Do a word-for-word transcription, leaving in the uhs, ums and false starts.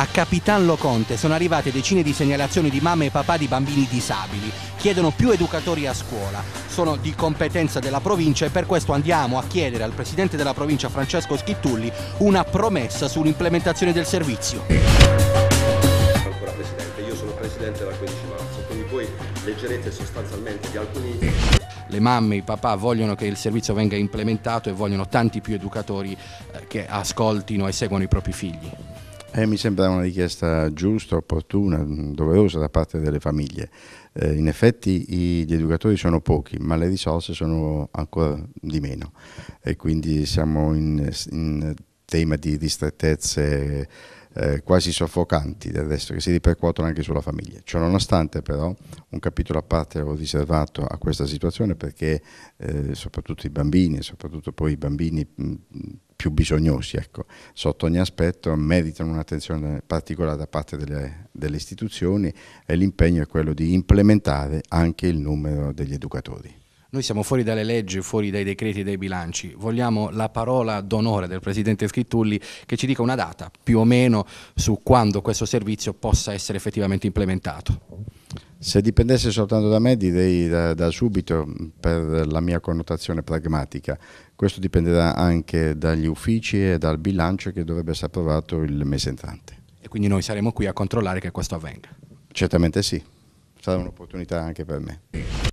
a Capitan Loconte sono arrivate decine di segnalazioni di mamme e papà di bambini disabili. Chiedono più educatori a scuola. Sono di competenza della provincia e per questo andiamo a chiedere al presidente della provincia, Francesco Schittulli, una promessa sull'implementazione del servizio. Ancora presidente, io sono presidente dal quindici marzo, quindi voi leggerete sostanzialmente di alcuni... Le mamme e i papà vogliono che il servizio venga implementato e vogliono tanti più educatori che ascoltino e seguano i propri figli. Eh, mi sembra una richiesta giusta, opportuna, doverosa da parte delle famiglie. Eh, in effetti i, gli educatori sono pochi, ma le risorse sono ancora di meno e quindi siamo in, in tema di ristrettezze eh, quasi soffocanti, del resto, che si ripercuotono anche sulla famiglia. Ciononostante però un capitolo a parte ho riservato a questa situazione perché eh, soprattutto i bambini, soprattutto poi i bambini mh, più bisognosi, ecco, sotto ogni aspetto meritano un'attenzione particolare da parte delle, delle istituzioni e l'impegno è quello di implementare anche il numero degli educatori. Noi siamo fuori dalle leggi, fuori dai decreti e dai bilanci, vogliamo la parola d'onore del presidente Schittulli che ci dica una data più o meno su quando questo servizio possa essere effettivamente implementato. Se dipendesse soltanto da me direi da, da subito per la mia connotazione pragmatica. Questo dipenderà anche dagli uffici e dal bilancio che dovrebbe essere approvato il mese entrante. E quindi noi saremo qui a controllare che questo avvenga? Certamente sì, sarà un'opportunità anche per me.